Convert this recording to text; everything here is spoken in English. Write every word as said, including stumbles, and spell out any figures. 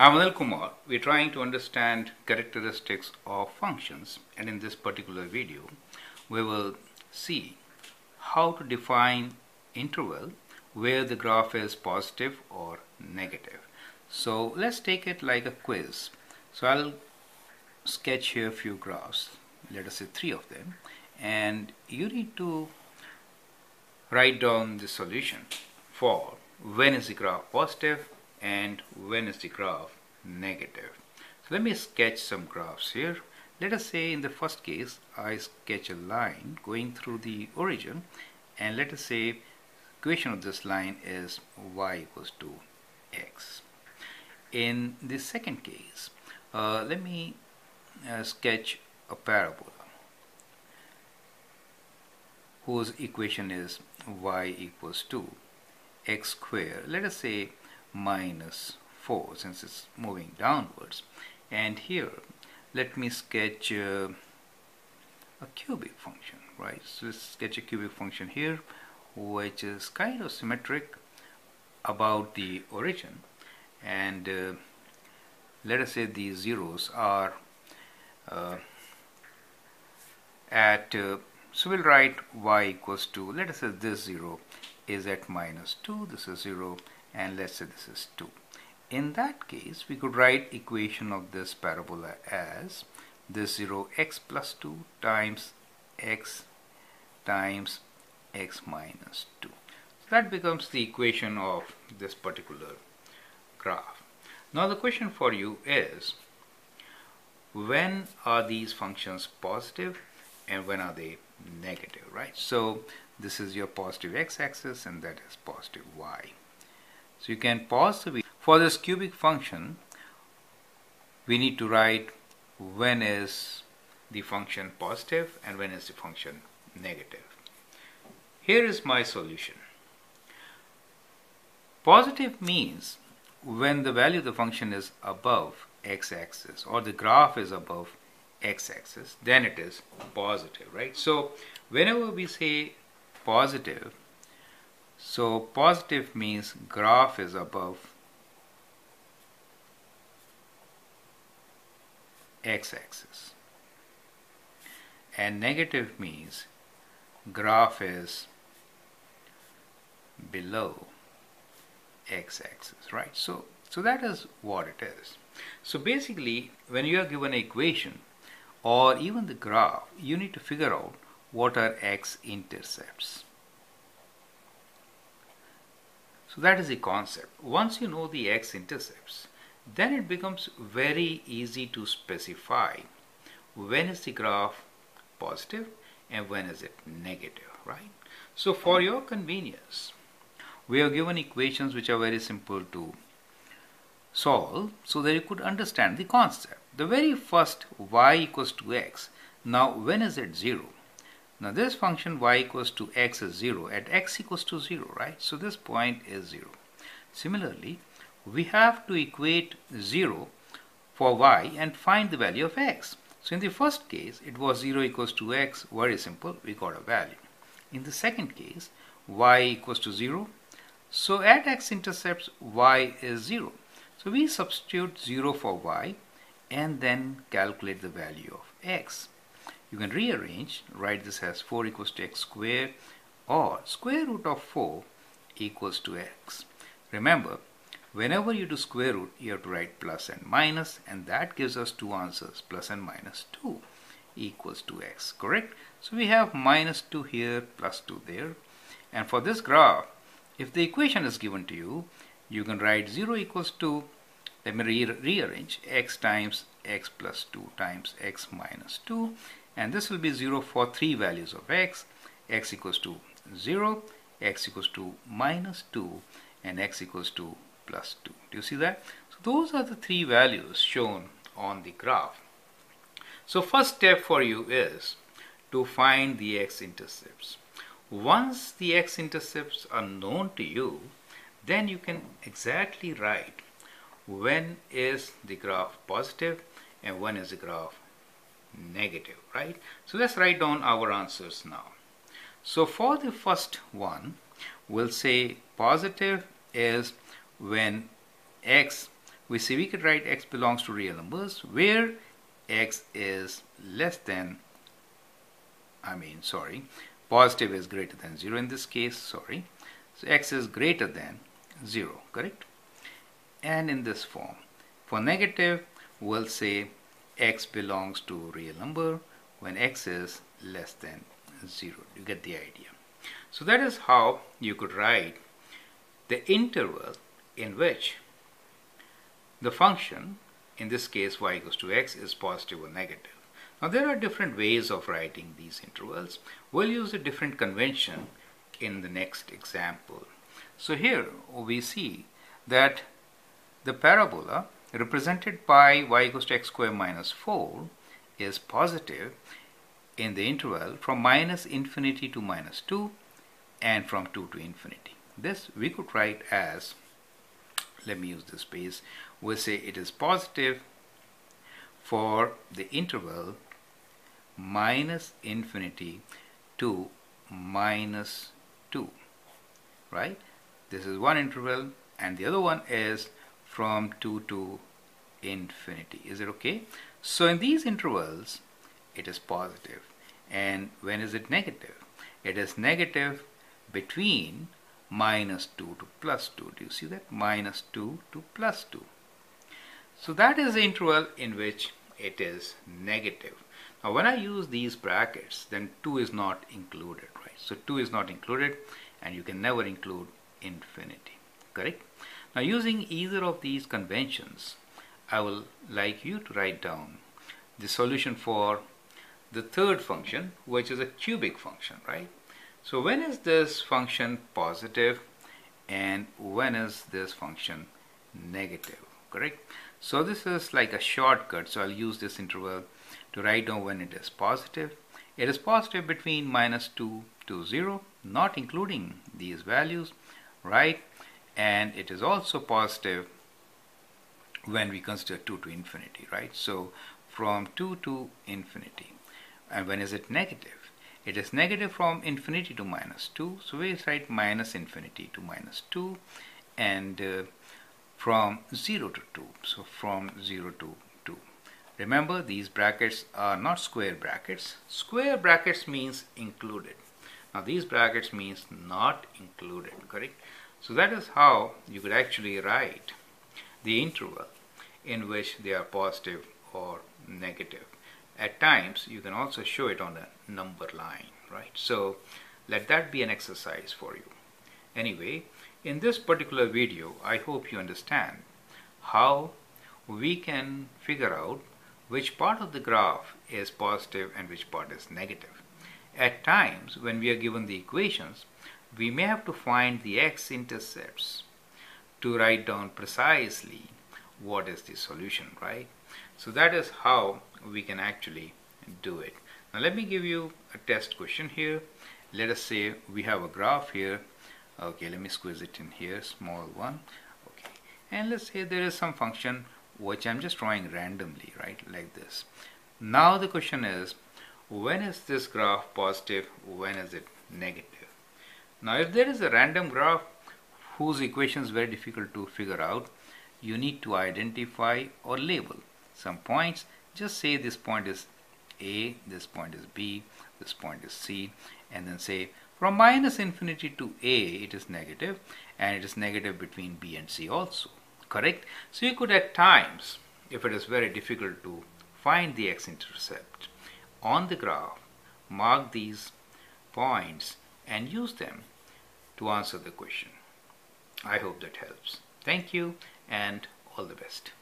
I'm Anil Kumar. We're trying to understand characteristics of functions, and in this particular video we will see how to define interval where the graph is positive or negative. So let's take it like a quiz. So I'll sketch here a few graphs, let us say three of them, and you need to write down the solution for when is the graph positive and when is the graph negative. So let me sketch some graphs here. Let us say in the first case I sketch a line going through the origin, and let us say equation of this line is y equals to x. In the second case uh, let me uh, sketch a parabola whose equation is y equals to x squared, let us say minus four, since it's moving downwards. And here let me sketch uh, a cubic function, right? So let's sketch a cubic function here which is kind of symmetric about the origin, and uh, let us say the zeros are uh, at uh, so we'll write y equals to, let us say this zero is at minus two, this is zero, and let's say this is two. In that case we could write equation of this parabola as this zero x plus two times x times x minus two. So that becomes the equation of this particular graph. Now the question for you is, when are these functions positive and when are they negative, right? So this is your positive x-axis and that is positive y. So you can pause the video. For this cubic function we need to write when is the function positive and when is the function negative. Here is my solution. Positive means when the value of the function is above x-axis, or the graph is above x-axis, then it is positive, right? So whenever we say positive, so positive means graph is above x-axis, and negative means graph is below x-axis, right? So, so that is what it is. So basically when you are given an equation or even the graph, you need to figure out what are x-intercepts. So that is the concept. Once you know the x-intercepts, then it becomes very easy to specify when is the graph positive and when is it negative, right? So for your convenience, we are given equations which are very simple to solve so that you could understand the concept. The very first y equals to x. Now when is it zero? Now this function y equals to x is zero at x equals to zero, right? So this point is zero. Similarly, we have to equate zero for y and find the value of x. So in the first case it was zero equals to x, very simple, we got a value. In the second case y equals to zero, so at x intercepts y is zero. So we substitute zero for y and then calculate the value of x. You can rearrange, write this as four equals to x squared, or square root of four equals to x. Remember, whenever you do square root you have to write plus and minus, and that gives us two answers, plus and minus two equals to x, correct? So we have minus two here, plus two there, and for this graph, if the equation is given to you, you can write zero equals to, let me re rearrange, x times x plus two times x minus two, and this will be zero for three values of x, x equals to zero, x equals to minus two, and x equals to plus two. Do you see that? So those are the three values shown on the graph. So first step for you is to find the x-intercepts. Once the x-intercepts are known to you, then you can exactly write when is the graph positive and when is the graph negative, right? So let's write down our answers now. So for the first one, we'll say positive is when x we say we could write x belongs to real numbers where x is less than, I mean, sorry, positive is greater than zero in this case, sorry. So x is greater than zero, correct? And in this form, for negative, we'll say x belongs to real number when x is less than zero. You get the idea. So that is how you could write the interval in which the function, in this case y equals to x, is positive or negative. Now there are different ways of writing these intervals. We'll use a different convention in the next example. So here we see that the parabola represented by y equals to x squared minus four is positive in the interval from minus infinity to minus two and from two to infinity. This we could write as, let me use this space, we'll say it is positive for the interval minus infinity to minus two, right? This is one interval and the other one is from two to infinity. Is it okay? So in these intervals it is positive. And when is it negative? It is negative between minus two to plus two. Do you see that? Minus two to plus two. So that is the interval in which it is negative. Now when I use these brackets, then two is not included, right? So two is not included and you can never include infinity, correct? Now using either of these conventions, I will like you to write down the solution for the third function, which is a cubic function, right? So when is this function positive and when is this function negative, correct? So this is like a shortcut, so I'll use this interval to write down when it is positive. It is positive between minus two to zero, not including these values, right? And it is also positive when we consider two to infinity, right? So from two to infinity. And when is it negative? It is negative from infinity to minus two, so we write minus infinity to minus two, and uh, from zero to two, so from zero to two. Remember, these brackets are not square brackets. Square brackets means included. Now these brackets means not included, correct? So that is how you could actually write the interval in which they are positive or negative. At times you can also show it on a number line, right? So let that be an exercise for you. Anyway, in this particular video, I hope you understand how we can figure out which part of the graph is positive and which part is negative. At times when we are given the equations, we may have to find the x-intercepts to write down precisely what is the solution, right? So that is how we can actually do it. Now let me give you a test question here. Let us say we have a graph here. Okay, let me squeeze it in here, small one. Okay, and let's say there is some function which I'm just drawing randomly, right, like this. Now the question is, when is this graph positive, when is it negative? Now if there is a random graph whose equation is very difficult to figure out, you need to identify or label some points. Just say this point is A, this point is B, this point is C, and then say from minus infinity to A it is negative, and it is negative between B and C also, correct? So you could at times, if it is very difficult to find the x-intercept on the graph, mark these points and use them to answer the question. I hope that helps. Thank you and all the best.